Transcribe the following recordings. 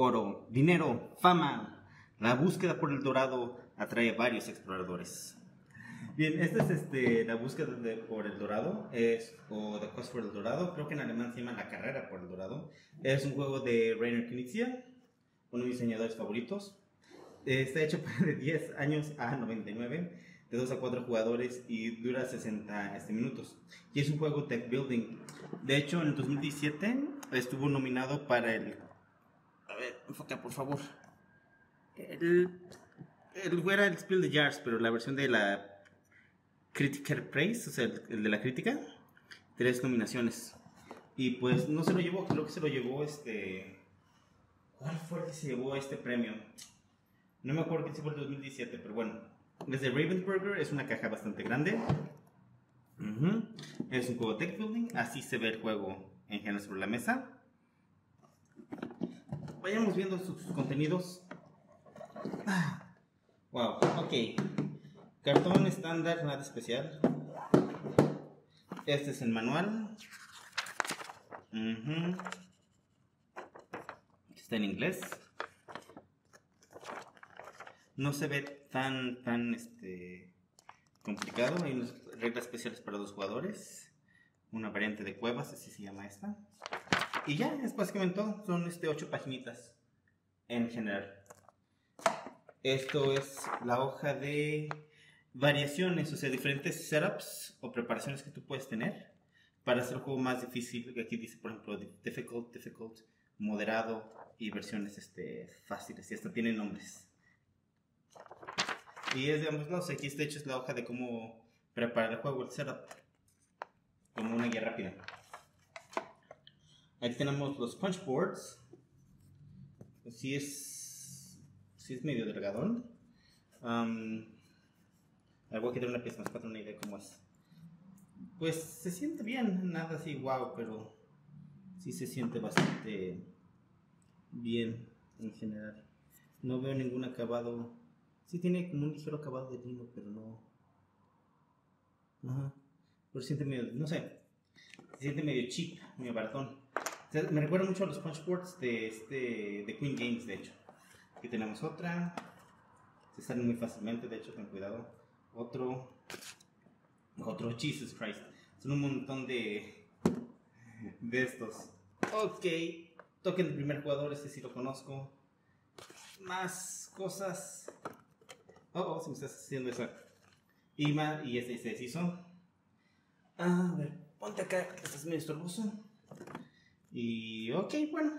oro, dinero, fama. La búsqueda por el dorado atrae a varios exploradores. Bien, esta es la búsqueda por el dorado, o The Quest for El Dorado. Creo que en alemán se llama La Carrera por el Dorado. Es un juego de Reiner Knizia, uno de mis diseñadores favoritos. Está hecho de 10 años a 99, de 2 a 4 jugadores y dura 60 minutos. Y es un juego tech building. De hecho, en el 2017 estuvo nominado para el... A ver, enfoca por favor. Era el Spiel de Jars, pero la versión de la Critiker Prize, o sea, el de la crítica. 3 nominaciones. Y pues no se lo llevó, creo que se lo llevó ¿Cuál fue el que se llevó este premio? No me acuerdo quién se fue el 2017, pero bueno. Es de Ravensburger, es una caja bastante grande. Es un juego tech building, así se ve el juego en general sobre la mesa. Vayamos viendo sus contenidos. Wow, ok. Cartón estándar, nada especial. Este es el manual. Está en inglés. No se ve tan complicado. Hay unas reglas especiales para 2 jugadores. Una variante de cuevas, así se llama esta. Y ya, es básicamente todo. Son 8 paginitas en general. Esto es la hoja de variaciones, o sea, diferentes setups o preparaciones que tú puedes tener para hacer el juego más difícil. Aquí dice, por ejemplo, difficult, difficult, moderado y versiones fáciles, y hasta tienen nombres. Y es de ambos lados. Aquí hecho es la hoja de cómo preparar el juego, el setup, como una guía rápida. Aquí tenemos los punch boards. Sí es medio delgadón. Voy a quitar una pieza más para tener una idea de cómo es. Pues se siente bien, nada así wow, pero sí se siente bastante bien en general. No veo ningún acabado. Sí tiene como un ligero acabado de lino, pero no. Pero siente medio, no sé, se siente medio cheap, medio baratón. O sea, me recuerda mucho a los punch boards de Queen Games, de hecho. Aquí tenemos otra. Se salen muy fácilmente, de hecho, ten cuidado. Otro, Jesus Christ. Son un montón de estos. Ok, token de primer jugador, este sí lo conozco. Más cosas. Se me está haciendo eso. Y este se deshizo. A ver, ponte acá, que estás medio estorboso. Y ok, bueno.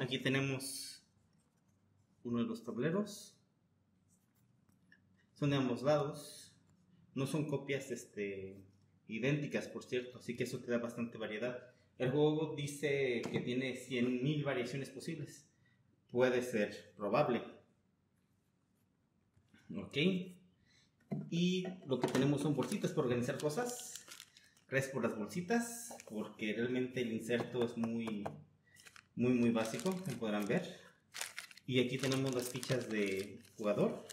Aquí tenemos uno de los tableros. Son de ambos lados, no son copias idénticas, por cierto, así que eso te da bastante variedad. El juego dice que tiene 100,000 variaciones posibles, puede ser probable. Ok, y lo que tenemos son bolsitas para organizar cosas. Gracias por las bolsitas, porque realmente el inserto es muy básico, como podrán ver. Y aquí tenemos las fichas de jugador.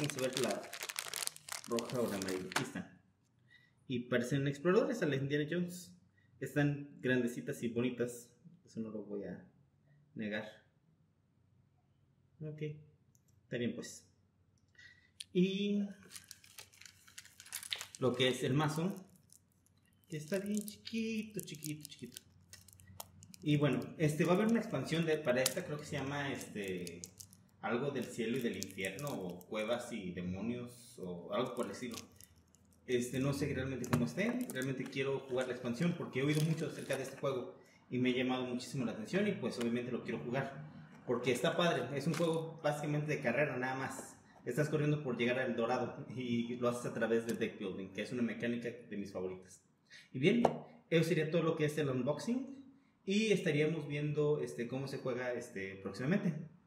Vamos a ver la roja o la amarilla. Aquí están. Y parecen exploradores a la Indiana Jones. Están grandecitas y bonitas. Eso no lo voy a negar. Ok. Está bien, pues. Y lo que es el mazo, que está bien chiquito. Y bueno, va a haber una expansión para esta. Creo que se llama algo del cielo y del infierno, o cuevas y demonios, o algo por el estilo. No sé realmente cómo esté. Realmente quiero jugar la expansión porque he oído mucho acerca de este juego y me ha llamado muchísimo la atención, y pues obviamente lo quiero jugar porque está padre. Es un juego básicamente de carrera, nada más. Estás corriendo por llegar al dorado y lo haces a través de deck building, que es una mecánica de mis favoritas. Y bien, eso sería todo lo que es el unboxing, y estaríamos viendo cómo se juega próximamente.